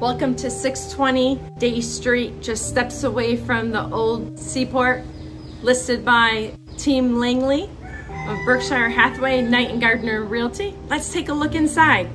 Welcome to 620 Day Street, just steps away from the old Seaport, listed by Team Langley of Berkshire Hathaway, Knight & Gardner Realty. Let's take a look inside.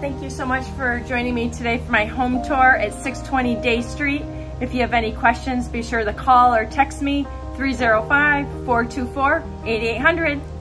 Thank you so much for joining me today for my home tour at 620 Day Street. If you have any questions, be sure to call or text me 305-424-8800.